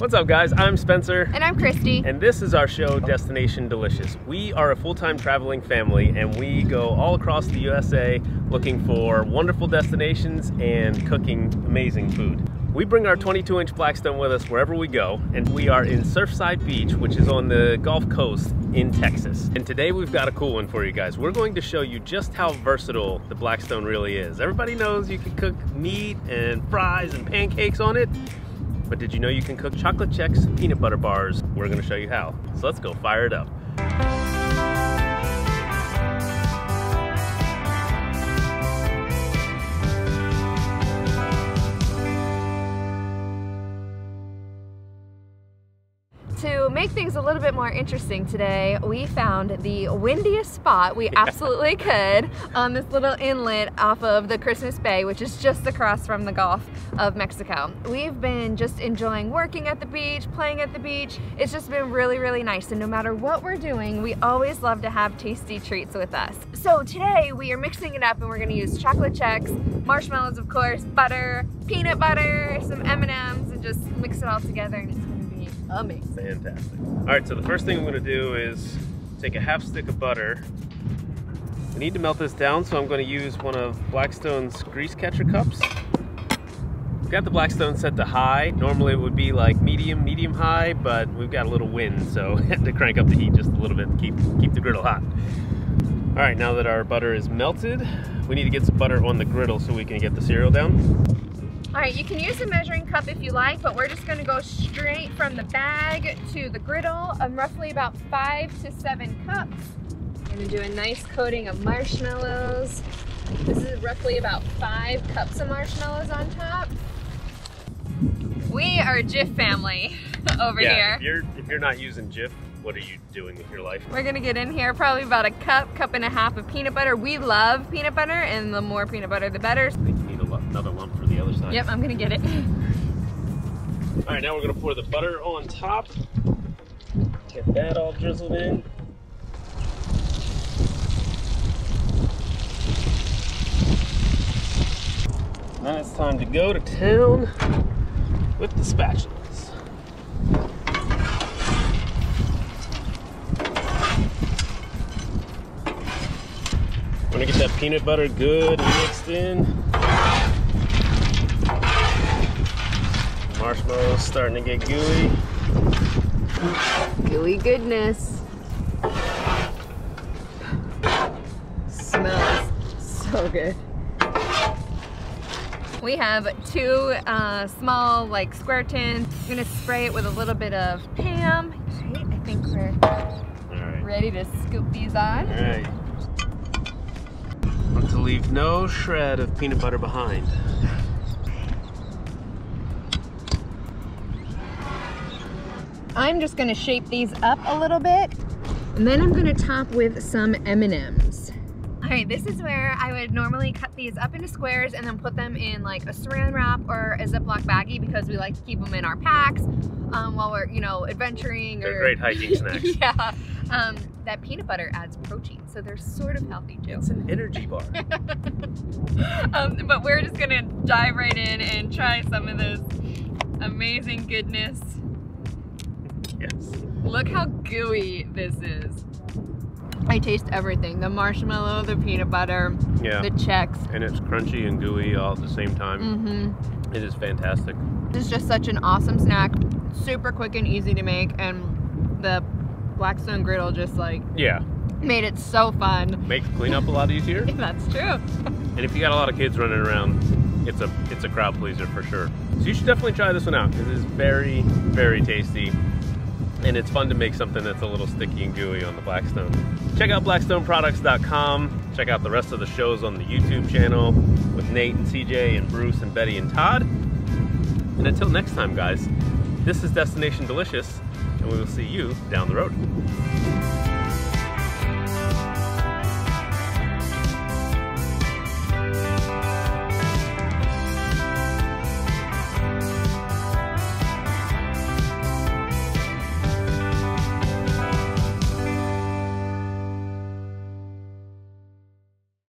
What's up guys, I'm Spencer. And I'm Christy. And this is our show, Destination Delicious. We are a full-time traveling family and we go all across the USA looking for wonderful destinations and cooking amazing food. We bring our 22-inch Blackstone with us wherever we go, and we are in Surfside Beach, which is on the Gulf Coast in Texas. And today we've got a cool one for you guys. We're going to show you just how versatile the Blackstone really is. Everybody knows you can cook meat and fries and pancakes on it, but did you know you can cook chocolate Chex and peanut butter bars? We're gonna show you how. So let's go fire it up. To make things a little bit more interesting today, we found the windiest spot we absolutely could on this little inlet off of the Christmas Bay, which is just across from the Gulf of Mexico. We've been just enjoying working at the beach, playing at the beach. It's just been really, really nice. And no matter what we're doing, we always love to have tasty treats with us. So today we are mixing it up and we're gonna use chocolate Chex, marshmallows of course, butter, peanut butter, some M&Ms, and just mix it all together, and it's amazing. Fantastic. All right, so the first thing I'm going to do is take a half stick of butter. We need to melt this down, so I'm going to use one of Blackstone's grease catcher cups. We've got the Blackstone set to high. Normally it would be like medium high, but we've got a little wind, so I had to crank up the heat just a little bit to keep the griddle hot. All right, now that our butter is melted, we need to get some butter on the griddle so we can get the cereal down. All right, you can use a measuring cup if you like, but we're just gonna go straight from the bag to the griddle of roughly about 5 to 7 cups. I'm gonna do a nice coating of marshmallows. This is roughly about 5 cups of marshmallows on top. We are a Jif family over here. If you're not using Jif, what are you doing with your life? We're gonna get in here probably about a cup and a half of peanut butter. We love peanut butter, and the more peanut butter, the better. Another lump for the other side. Yep, I'm gonna get it. All right, now we're gonna pour the butter on top. Get that all drizzled in. Now it's time to go to town with the spatulas. I'm gonna get that peanut butter good mixed in. Marshmallows starting to get gooey. Gooey goodness. Smells so good. We have two small like square tins. I'm gonna spray it with a little bit of Pam. I think we're ready to scoop these on. All right. Want to leave no shred of peanut butter behind. I'm just gonna shape these up a little bit, and then I'm gonna top with some M&Ms. All right, this is where I would normally cut these up into squares and then put them in like a saran wrap or a Ziploc baggie, because we like to keep them in our packs while we're, you know, adventuring. They're great hiking snacks. Yeah. That peanut butter adds protein, so they're sort of healthy too. It's an energy bar. But we're just gonna dive right in and try some of this amazing goodness. Yes. Look how gooey this is. I taste everything. The marshmallow, the peanut butter, the Chex. And it's crunchy and gooey all at the same time. Mm-hmm. It is fantastic. This is just such an awesome snack. Super quick and easy to make, and the Blackstone griddle just like made it so fun. Makes cleanup a lot easier. That's true. And if you got a lot of kids running around, it's a crowd pleaser for sure. So you should definitely try this one out, because it's very, very tasty. And it's fun to make something that's a little sticky and gooey on the Blackstone. Check out blackstoneproducts.com. Check out the rest of the shows on the YouTube channel with Nate and CJ and Bruce and Betty and Todd. And until next time, guys, this is Destination Delicious, and we will see you down the road.